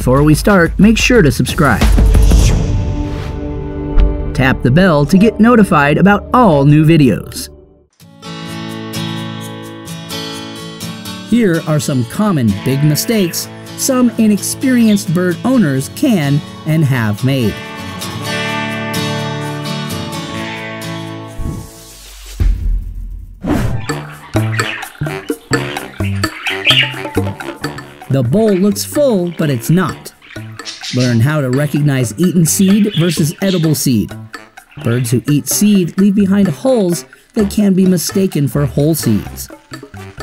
Before we start, make sure to subscribe. Tap the bell to get notified about all new videos. Here are some common big mistakes some inexperienced bird owners can and have made. The bowl looks full, but it's not. Learn how to recognize eaten seed versus edible seed. Birds who eat seed leave behind hulls that can be mistaken for whole seeds.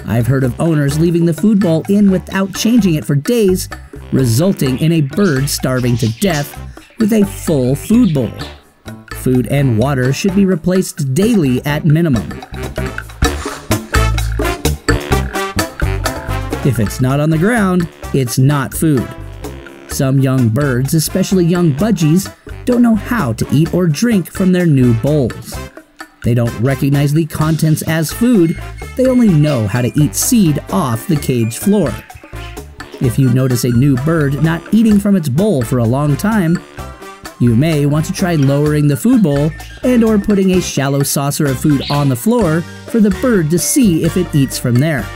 I've heard of owners leaving the food bowl in without changing it for days, resulting in a bird starving to death with a full food bowl. Food and water should be replaced daily at minimum. If it's not on the ground, it's not food. Some young birds, especially young budgies, don't know how to eat or drink from their new bowls. They don't recognize the contents as food, they only know how to eat seed off the cage floor. If you notice a new bird not eating from its bowl for a long time, you may want to try lowering the food bowl and/or putting a shallow saucer of food on the floor for the bird to see if it eats from there.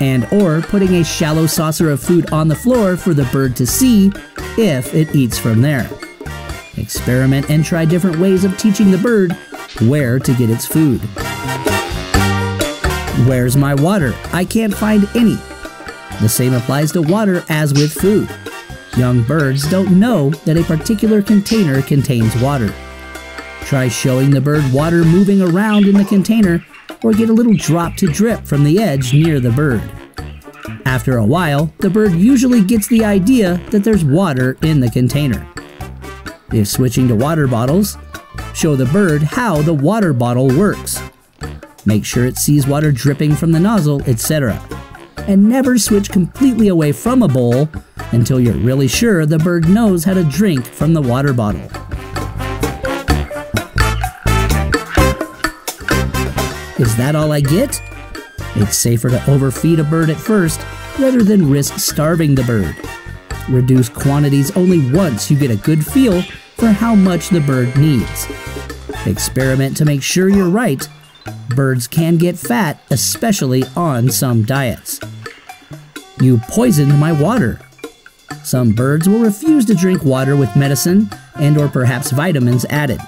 And/or putting a shallow saucer of food on the floor for the bird to see if it eats from there. Experiment and try different ways of teaching the bird where to get its food. Where's my water? I can't find any. The same applies to water as with food. Young birds don't know that a particular container contains water. Try showing the bird water moving around in the container or get a little drop to drip from the edge near the bird. After a while, the bird usually gets the idea that there's water in the container. If switching to water bottles, show the bird how the water bottle works. Make sure it sees water dripping from the nozzle, etc. And never switch completely away from a bowl until you're really sure the bird knows how to drink from the water bottle. Is that all I get? It's safer to overfeed a bird at first rather than risk starving the bird. Reduce quantities only once you get a good feel for how much the bird needs. Experiment to make sure you're right. Birds can get fat, especially on some diets. You poisoned my water. Some birds will refuse to drink water with medicine and/or perhaps vitamins added.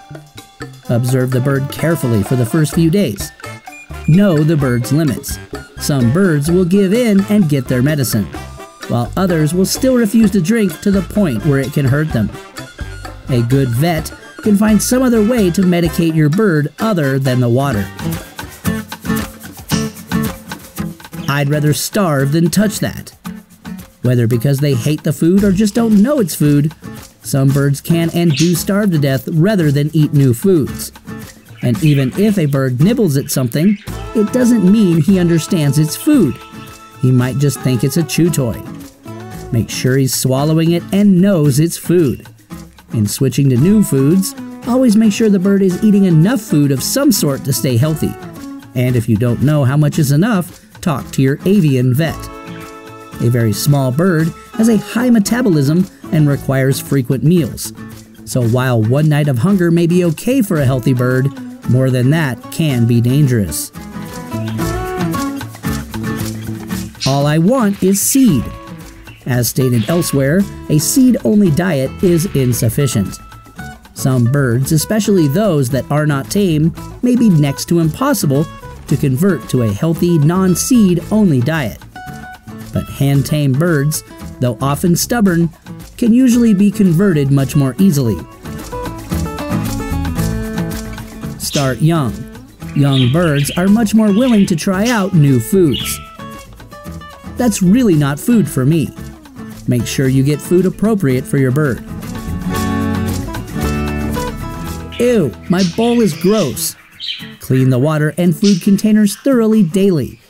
Observe the bird carefully for the first few days. Know the bird's limits. Some birds will give in and get their medicine, while others will still refuse to drink to the point where it can hurt them. A good vet can find some other way to medicate your bird other than the water. I'd rather starve than touch that. Whether because they hate the food or just don't know it's food, some birds can and do starve to death rather than eat new foods. And even if a bird nibbles at something, it doesn't mean he understands it's food. He might just think it's a chew toy. Make sure he's swallowing it and knows it's food. In switching to new foods, always make sure the bird is eating enough food of some sort to stay healthy. And if you don't know how much is enough, talk to your avian vet. A very small bird has a high metabolism and requires frequent meals. So while one night of hunger may be okay for a healthy bird, more than that can be dangerous. All I want is seed. As stated elsewhere, a seed-only diet is insufficient. Some birds, especially those that are not tame, may be next to impossible to convert to a healthy, non-seed-only diet. But hand-tamed birds, though often stubborn, can usually be converted much more easily. Start young. Young birds are much more willing to try out new foods. That's really not food for me. Make sure you get food appropriate for your bird. Ew, my bowl is gross. Clean the water and food containers thoroughly daily.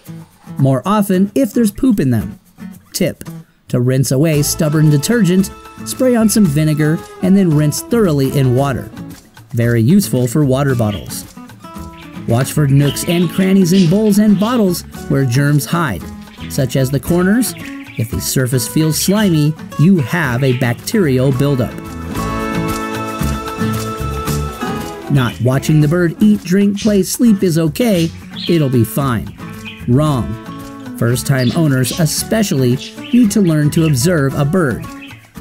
More often if there's poop in them. Tip: to rinse away stubborn detergent, spray on some vinegar, and then rinse thoroughly in water. Very useful for water bottles. Watch for nooks and crannies in bowls and bottles where germs hide, such as the corners, If the surface feels slimy, you have a bacterial buildup. Not watching the bird eat, drink, play, sleep is okay. It'll be fine. Wrong. First-time owners especially need to learn to observe a bird.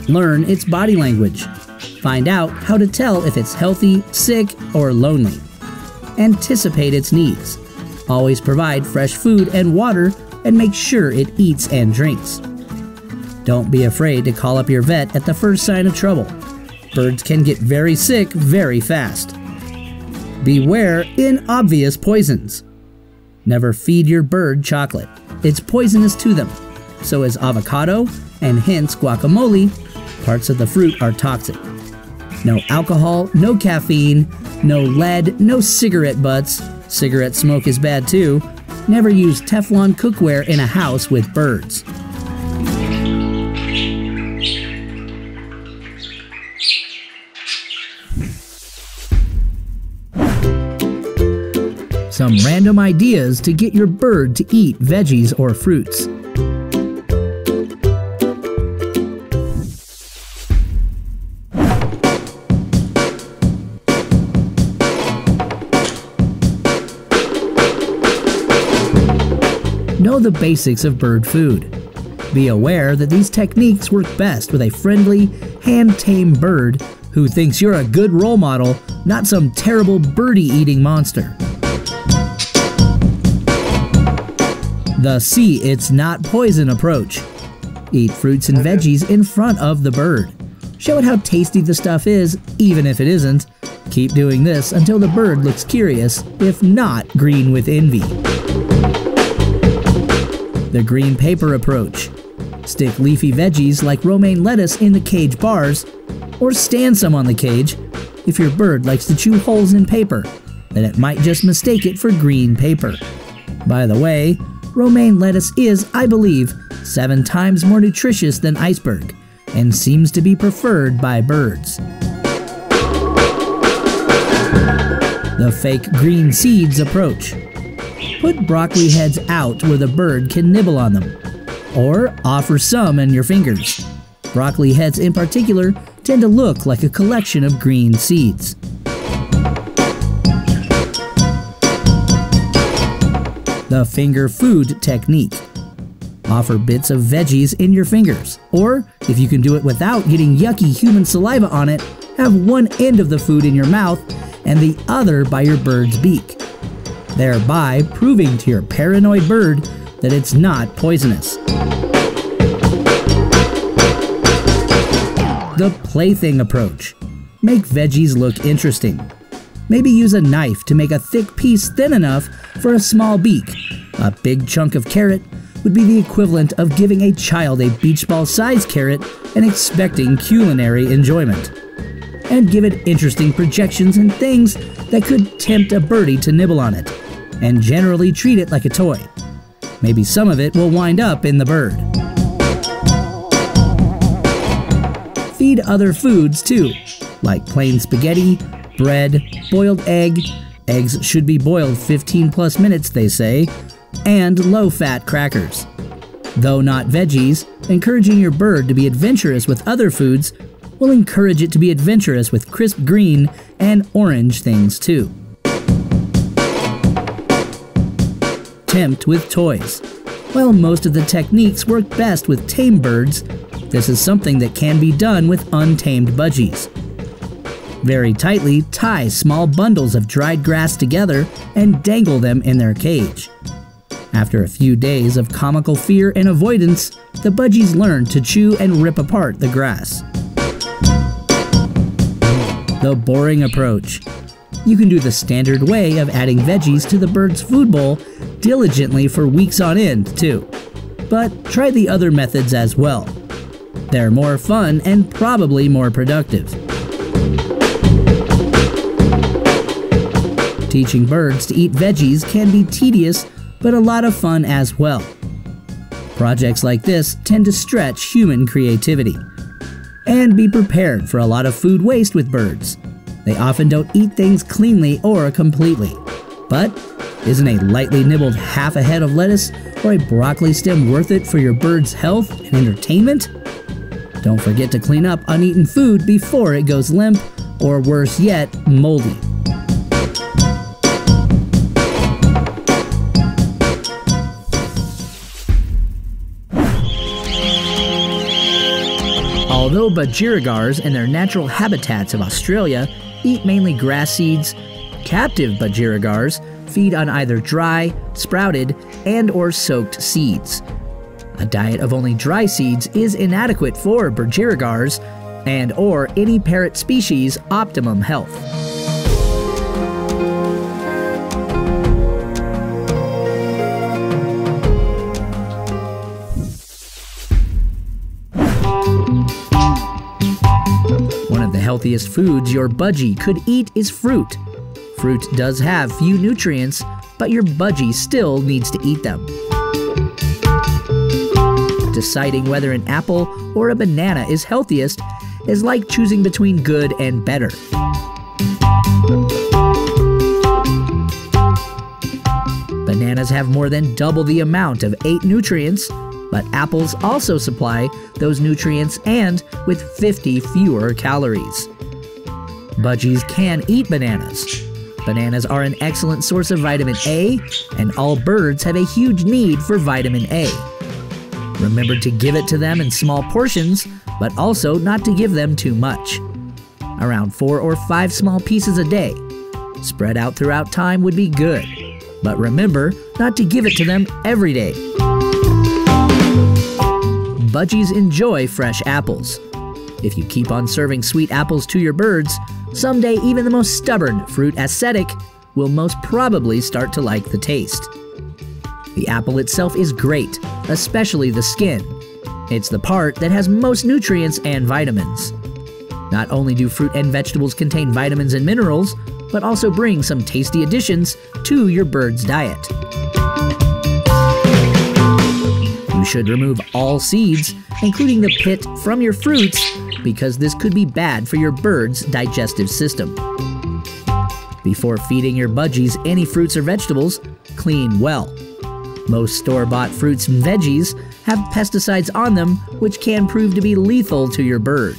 Learn its body language. Find out how to tell if it's healthy, sick, or lonely. Anticipate its needs. Always provide fresh food and water and make sure it eats and drinks. Don't be afraid to call up your vet at the first sign of trouble. Birds can get very sick very fast. Beware inobvious poisons. Never feed your bird chocolate. It's poisonous to them. So is avocado and hence guacamole. Parts of the fruit are toxic. No alcohol, no caffeine, no lead, no cigarette butts. Cigarette smoke is bad too. Never use Teflon cookware in a house with birds. Some random ideas to get your bird to eat veggies or fruits. Know the basics of bird food. Be aware that these techniques work best with a friendly, hand-tamed bird who thinks you're a good role model, not some terrible birdie-eating monster. The see it's not poison approach. Eat fruits and veggies in front of the bird. Show it how tasty the stuff is, even if it isn't. Keep doing this until the bird looks curious, if not green with envy. The green paper approach. Stick leafy veggies like romaine lettuce in the cage bars, or stand some on the cage. If your bird likes to chew holes in paper, then it might just mistake it for green paper. By the way, romaine lettuce is, I believe, 7 times more nutritious than iceberg, and seems to be preferred by birds. The fake green seeds approach. Put broccoli heads out where the bird can nibble on them, or offer some in your fingers. Broccoli heads in particular tend to look like a collection of green seeds. The finger food technique. Offer bits of veggies in your fingers, or if you can do it without getting yucky human saliva on it, have one end of the food in your mouth and the other by your bird's beak, thereby proving to your paranoid bird that it's not poisonous. The plaything approach. Make veggies look interesting. Maybe use a knife to make a thick piece thin enough for a small beak. A big chunk of carrot would be the equivalent of giving a child a beach ball-sized carrot and expecting culinary enjoyment. And give it interesting projections and things that could tempt a birdie to nibble on it, and generally treat it like a toy. Maybe some of it will wind up in the bird. Feed other foods too, like plain spaghetti, bread, boiled egg — eggs should be boiled 15+ minutes, they say — and low-fat crackers. Though not veggies, encouraging your bird to be adventurous with other foods will encourage it to be adventurous with crisp green and orange things too. Tempt with toys. While most of the techniques work best with tame birds, this is something that can be done with untamed budgies. Very tightly tie small bundles of dried grass together and dangle them in their cage. After a few days of comical fear and avoidance, the budgies learn to chew and rip apart the grass. The boring approach. You can do the standard way of adding veggies to the bird's food bowl diligently for weeks on end too. But try the other methods as well. They're more fun and probably more productive. Teaching birds to eat veggies can be tedious, but a lot of fun as well. Projects like this tend to stretch human creativity. And be prepared for a lot of food waste with birds. They often don't eat things cleanly or completely. But isn't a lightly nibbled half a head of lettuce or a broccoli stem worth it for your bird's health and entertainment? Don't forget to clean up uneaten food before it goes limp, or worse yet, moldy. Although budgerigars in their natural habitats of Australia eat mainly grass seeds, captive budgerigars feed on either dry, sprouted, and or soaked seeds. A diet of only dry seeds is inadequate for budgerigars and or any parrot species' optimum health. One of the healthiest foods your budgie could eat is fruit. Fruit does have few nutrients, but your budgie still needs to eat them. Deciding whether an apple or a banana is healthiest is like choosing between good and better. Bananas have more than double the amount of 8 nutrients, but apples also supply those nutrients and with 50 fewer calories. Budgies can eat bananas. Bananas are an excellent source of vitamin A, and all birds have a huge need for vitamin A. Remember to give it to them in small portions, but also not to give them too much. Around 4 or 5 small pieces a day, spread out throughout time would be good, but remember not to give it to them every day. Budgies enjoy fresh apples. If you keep on serving sweet apples to your birds, someday even the most stubborn fruit ascetic will most probably start to like the taste. The apple itself is great, especially the skin. It's the part that has most nutrients and vitamins. Not only do fruit and vegetables contain vitamins and minerals, but also bring some tasty additions to your bird's diet. You should remove all seeds, including the pit, from your fruits, because this could be bad for your bird's digestive system. Before feeding your budgies any fruits or vegetables, clean well. Most store-bought fruits and veggies have pesticides on them, which can prove to be lethal to your bird.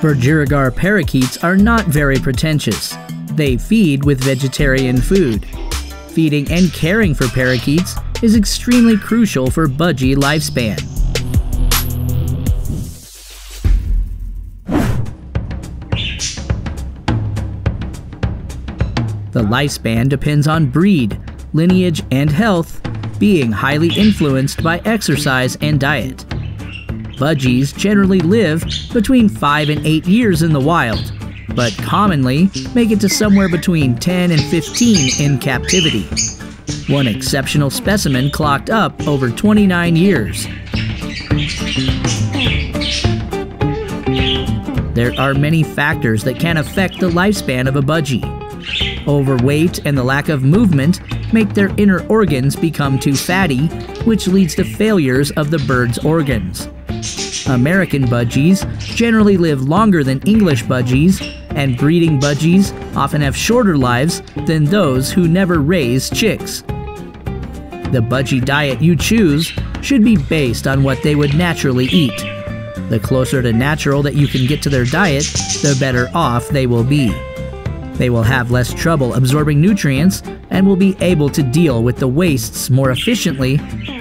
Budgerigar parakeets are not very pretentious. They feed with vegetarian food. Feeding and caring for parakeets is extremely crucial for budgie lifespan. The lifespan depends on breed, lineage, and health, being highly influenced by exercise and diet. Budgies generally live between 5 and 8 years in the wild, but commonly make it to somewhere between 10 and 15 in captivity. One exceptional specimen clocked up over 29 years. There are many factors that can affect the lifespan of a budgie. Overweight and the lack of movement make their inner organs become too fatty, which leads to failures of the bird's organs. American budgies generally live longer than English budgies, and breeding budgies often have shorter lives than those who never raise chicks. The budgie diet you choose should be based on what they would naturally eat. The closer to natural that you can get to their diet, the better off they will be. They will have less trouble absorbing nutrients and will be able to deal with the wastes more efficiently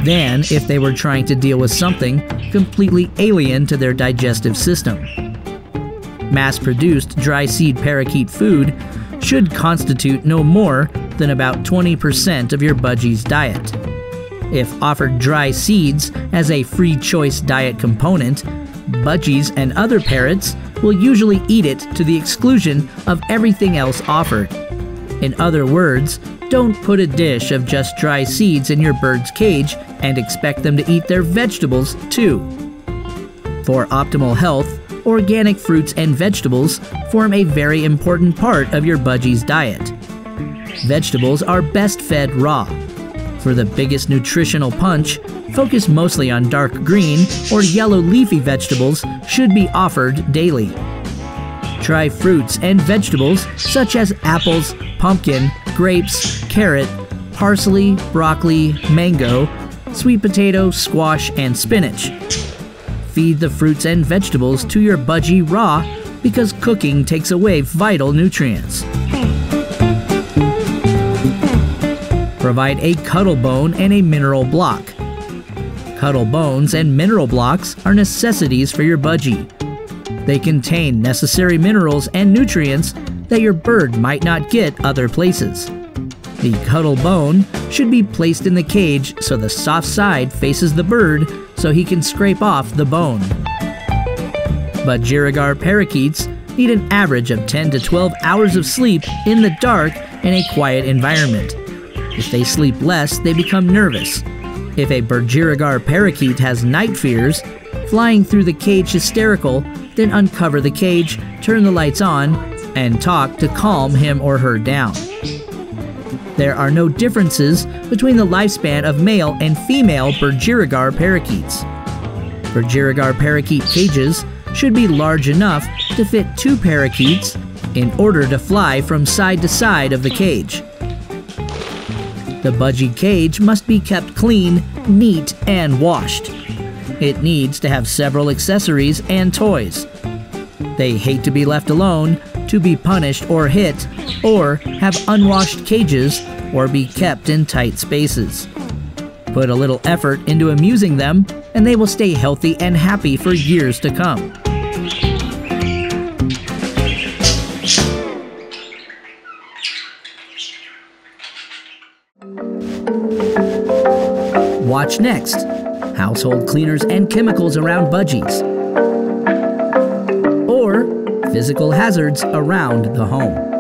than if they were trying to deal with something completely alien to their digestive system. Mass-produced dry seed parakeet food should constitute no more than about 20% of your budgie's diet. If offered dry seeds as a free choice diet component, budgies and other parrots will usually eat it to the exclusion of everything else offered. In other words, don't put a dish of just dry seeds in your bird's cage and expect them to eat their vegetables too. For optimal health, organic fruits and vegetables form a very important part of your budgie's diet. Vegetables are best fed raw. For the biggest nutritional punch, focus mostly on dark green or yellow leafy vegetables should be offered daily. Try fruits and vegetables such as apples, pumpkin, grapes, carrot, parsley, broccoli, mango, sweet potato, squash, and spinach. Feed the fruits and vegetables to your budgie raw because cooking takes away vital nutrients. Provide a cuddle bone and a mineral block. Cuddle bones and mineral blocks are necessities for your budgie. They contain necessary minerals and nutrients that your bird might not get other places. The cuddle bone should be placed in the cage so the soft side faces the bird so he can scrape off the bone. Budgerigar parakeets need an average of 10 to 12 hours of sleep in the dark in a quiet environment. If they sleep less, they become nervous. If a budgerigar parakeet has night fears, flying through the cage hysterical, then uncover the cage, turn the lights on, and talk to calm him or her down. There are no differences between the lifespan of male and female budgerigar parakeets. Budgerigar parakeet cages should be large enough to fit 2 parakeets in order to fly from side to side of the cage. The budgie cage must be kept clean, neat, and washed. It needs to have several accessories and toys. They hate to be left alone, to be punished or hit, or have unwashed cages, or be kept in tight spaces. Put a little effort into amusing them, and they will stay healthy and happy for years to come. Watch next: household cleaners and chemicals around budgies, or physical hazards around the home.